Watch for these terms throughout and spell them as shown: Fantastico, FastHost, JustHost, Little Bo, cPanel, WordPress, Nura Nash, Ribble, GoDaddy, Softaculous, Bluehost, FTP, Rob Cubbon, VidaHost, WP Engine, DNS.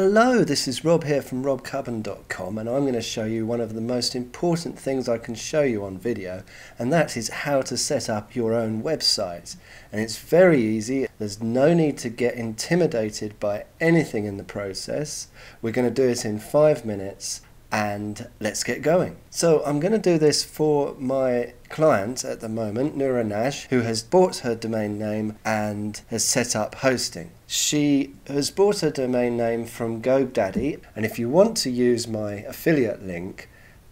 Hello, this is Rob here from robcubbon.com, and I'm going to show you one of the most important things I can show you on video, and that is how to set up your own website. And it's very easy. There's no need to get intimidated by anything in the process. We're going to do it in 5 minutes, and let's get going. So I'm going to do this for my client at the moment, Nura Nash, who has bought her domain name and has set up hosting. She has bought her domain name from GoDaddy, and if you want to use my affiliate link,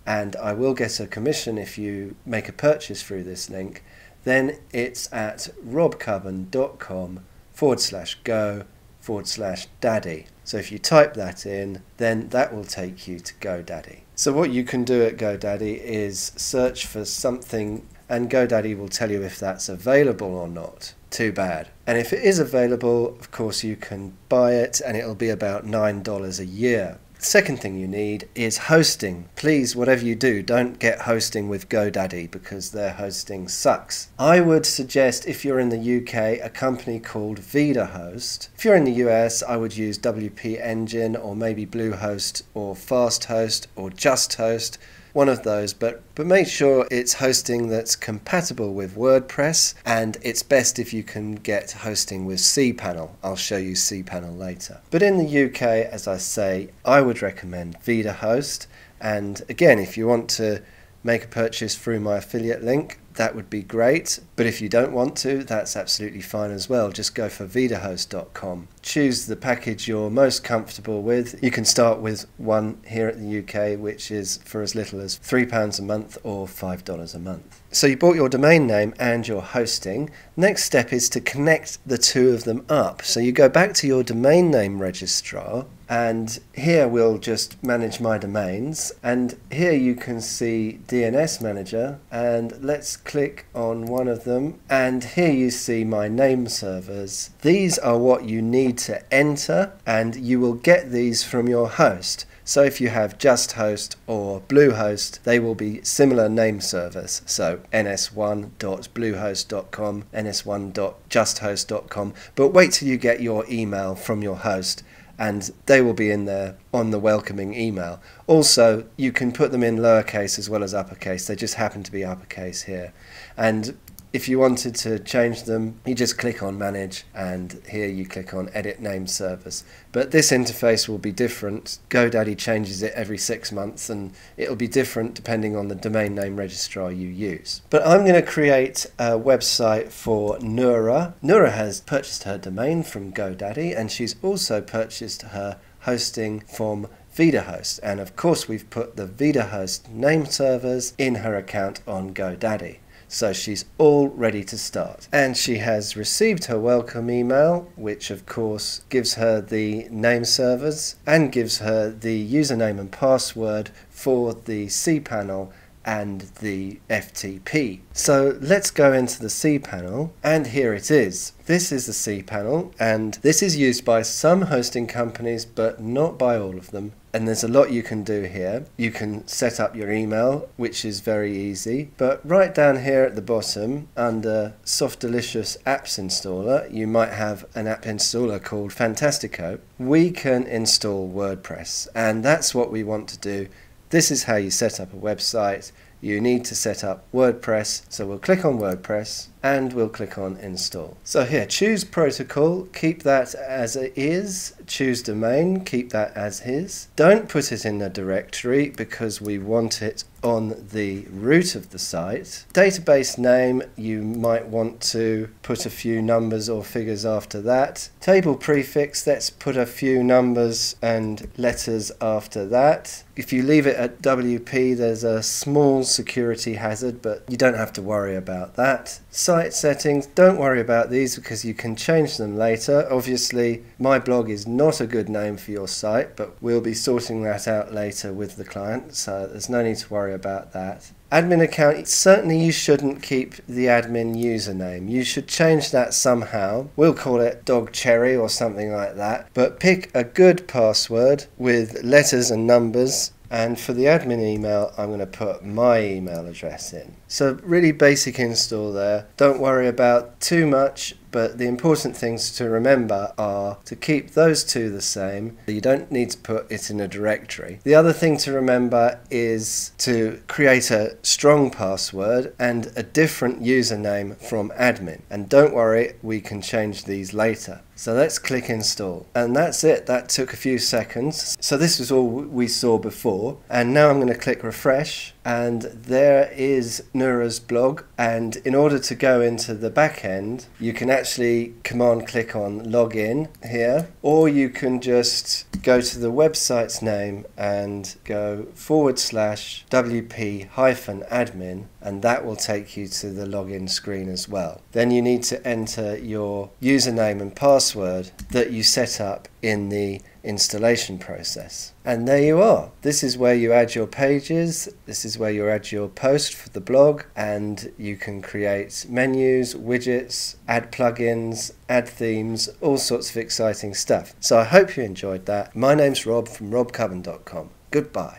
and I will get a commission if you make a purchase through this link, then it's at robcubbon.com/go/daddy. So if you type that in, then that will take you to GoDaddy. So what you can do at GoDaddy is search for something, and GoDaddy will tell you if that's available or not. Too bad. And if it is available, of course you can buy it, and it'll be about $9 a year. Second thing you need is hosting. Please, whatever you do, don't get hosting with GoDaddy, because their hosting sucks. I would suggest, if you're in the UK, a company called VidaHost. If you're in the US, I would use WP Engine, or maybe Bluehost, or FastHost, or JustHost. One of those, but make sure it's hosting that's compatible with WordPress, and it's best if you can get hosting with cPanel. I'll show you cPanel later. But in the UK, as I say, I would recommend VidaHost, and again, if you want to make a purchase through my affiliate link, that would be great, but if you don't want to, that's absolutely fine as well. Just go for VidaHost.com. Choose the package you're most comfortable with. You can start with one here at the UK, which is for as little as £3 a month or $5 a month. So you bought your domain name and your hosting. Next step is to connect the two of them up. So you go back to your domain name registrar, and here we'll just manage my domains, and here you can see DNS manager, and let's click on one of them, and here you see my name servers. These are what you need to enter, and you will get these from your host. So if you have JustHost or Bluehost, they will be similar name servers. So ns1.bluehost.com, ns1.justhost.com, but wait till you get your email from your host, and they will be in there on the welcoming email. Also, you can put them in lowercase as well as uppercase. They just happen to be uppercase here. And if you wanted to change them, you just click on Manage, and here you click on Edit Name Servers. But this interface will be different. GoDaddy changes it every 6 months, and it'll be different depending on the domain name registrar you use. But I'm going to create a website for Nura. Nura has purchased her domain from GoDaddy, and she's also purchased her hosting from VidaHost, and of course we've put the VidaHost name servers in her account on GoDaddy. So she's all ready to start, and she has received her welcome email, which of course gives her the name servers and gives her the username and password for the cPanel and the FTP. So let's go into the cPanel, and here it is. This is the cPanel, and this is used by some hosting companies but not by all of them. And there's a lot you can do here. You can set up your email, which is very easy, but right down here at the bottom under Softdelicious Apps Installer, you might have an app installer called Fantastico. We can install WordPress, and that's what we want to do. This is how you set up a website. You need to set up WordPress, so we'll click on WordPress, and we'll click on Install. So here, choose protocol, keep that as it is. Choose domain, keep that as is. Don't put it in a directory, because we want it on the root of the site. Database name, you might want to put a few numbers or figures after that. Table prefix, let's put a few numbers and letters after that. If you leave it at WP, there's a small security hazard, but you don't have to worry about that. Site settings, don't worry about these because you can change them later. Obviously, my blog is not a good name for your site, but we'll be sorting that out later with the client, so there's no need to worry about that. Admin account, certainly you shouldn't keep the admin username. You should change that somehow. We'll call it Dog Cherry or something like that, but pick a good password with letters and numbers. And for the admin email, I'm going to put my email address in. So really basic install there. Don't worry about too much. But the important things to remember are to keep those two the same. You don't need to put it in a directory. The other thing to remember is to create a strong password and a different username from admin. And don't worry, we can change these later. So let's click install. And that's it. That took a few seconds. So this was all we saw before. And now I'm going to click refresh. And there is Nura's blog. And in order to go into the back end, you can actually command click on login here, or you can just go to the website's name and go /wp-admin, and that will take you to the login screen as well. Then you need to enter your username and password that you set up in the installation process. And there you are. This is where you add your pages, this is where you add your post for the blog, and you can create menus, widgets, add plugins, add themes, all sorts of exciting stuff. So I hope you enjoyed that. My name's Rob from robcubbon.com. Goodbye.